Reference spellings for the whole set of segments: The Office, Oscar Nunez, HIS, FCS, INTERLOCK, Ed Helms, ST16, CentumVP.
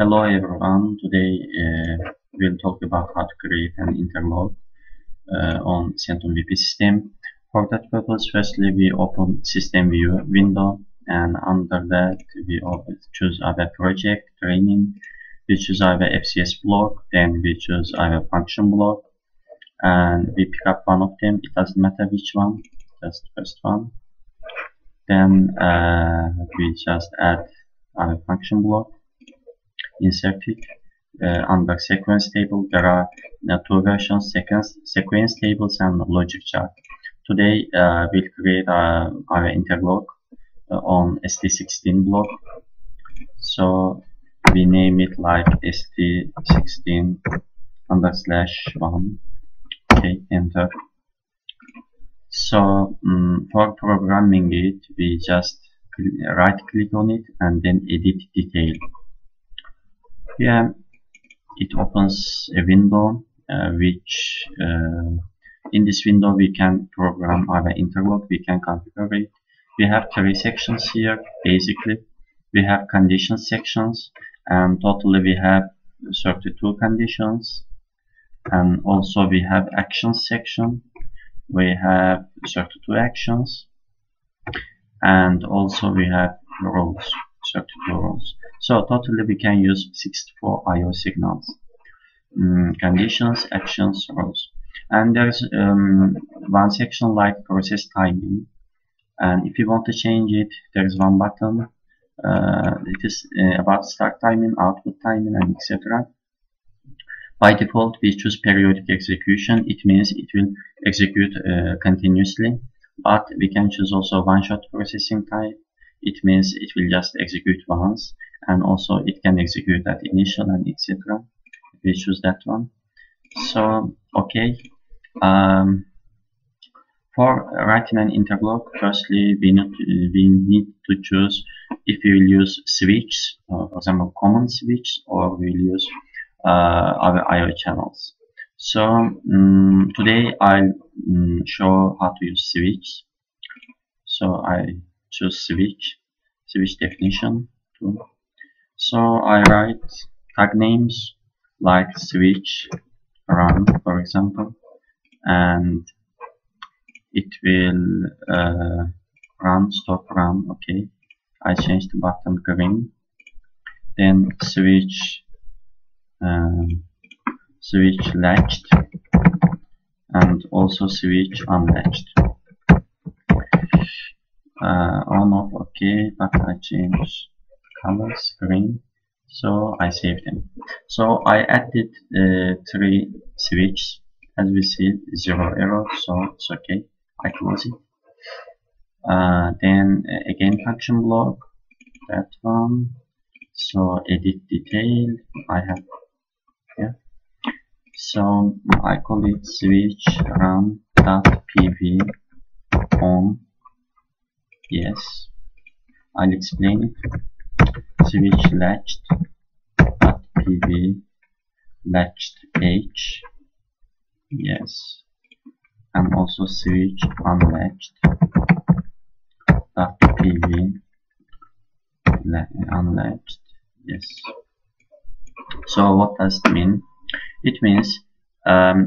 Hello everyone, today we'll talk about how to create an interlock on CentumVP system. For that purpose, firstly we open system viewer window, and under that we choose our project training, we choose our FCS block, then we choose our function block, and we pick up one of them. It doesn't matter which one, just the first one. Then we just add our function block, insert it. Under sequence table there are two versions, sequence tables and logic chart. Today we'll create our interlock on ST16 block, so we name it like ST16_1. Okay, enter. So for programming it, we just right click on it and then edit detail. Here it opens a window, which in this window we can program our interlock, we can configure it. We have three sections here. Basically we have condition sections, and totally we have 32 conditions, and also we have action section, we have 32 actions, and also we have rules, 32 rules. So totally we can use 64 I/O signals, conditions, actions, rules. And there's one section like process timing, and if you want to change it, there's one button. It is about start timing, output timing, and etc. By default we choose periodic execution. It means it will execute continuously, but we can choose also one-shot processing type. It means it will just execute once, and also it can execute at initial and etc. We choose that one. So okay, for writing an interlock, firstly we need to choose if we will use switch, for example common switch, or we will use other I/O channels. So today I'll show how to use switch. So I choose switch definition too. So I write tag names like switch run, for example, and it will run, stop, run. Okay, I changed the button green. Then switch latched, and also switch unlatched. On off, okay, but I change colors green, so I save them. So I added three switches, as we see, zero error, so it's okay. I close it. Then again function block, that one. So edit detail, I have here. Yeah. So I call it switch run dot pv on. Yes, I'll explain it. Switch latched at pv latched h. Yes, and also switch unlatched at pv unlatched. Yes. So what does it mean? It means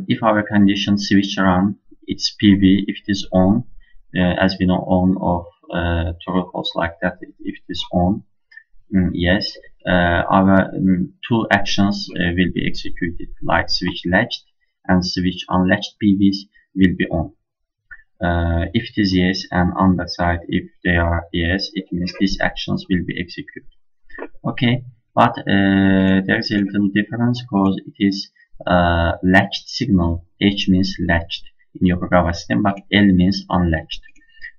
if our condition switch run, it's pv if it is on. As we know, on of true false like that, if it is on, yes, our two actions will be executed, like switch latched and switch unlatched PVs will be on. If it is yes and on the side, if they are yes, it means these actions will be executed. Okay, but there is a little difference, because it is latched signal. H means latched in your Java system, but L means unlatched.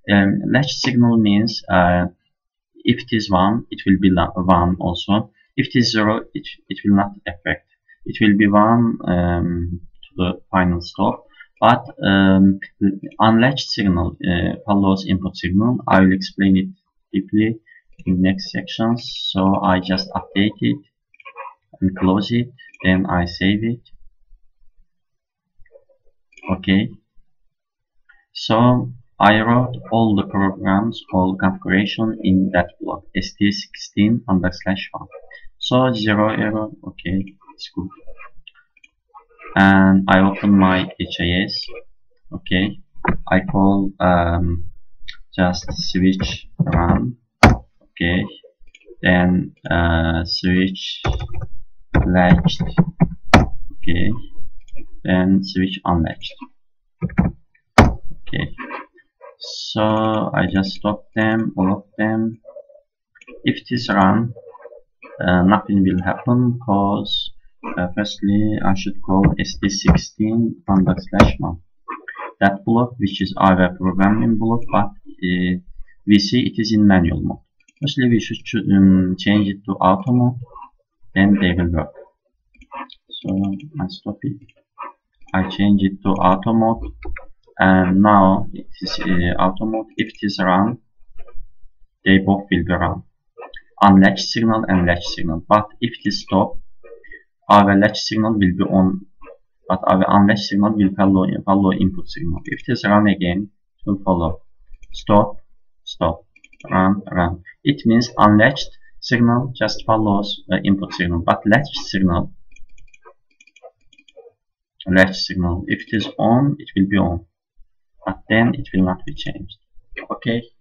Latched signal means if it is 1, it will be 1 also. If it is 0, it will not affect. It will be 1 to the final stop. But unlatched signal follows input signal. I will explain it deeply in next section. So I just update it and close it. Then I save it. Okay. So I wrote all the programs, all configuration in that block ST16_1. So also zero error. Okay, it's good. And I open my HIS. Okay, I call just switch run. Okay, then switch latched. Okay, then switch unlatched. Okay, so I just stop them, all of them. If this run, nothing will happen because firstly I should call ST16 /1. That block which is our programming block, but we see it is in manual mode. Firstly we should change it to auto mode, then they will work. So I stop it, I change it to auto mode, and now it is auto mode. If it is run, they both will be run. Unlatch signal and latch signal. But if it is stop, our latch signal will be on, but our unlatch signal will follow input signal. If it is run again, it will follow. Stop, stop, run, run. It means unlatched signal just follows the input signal. But latch signal, if it is on, it will be on. But then it will not be changed. Okay.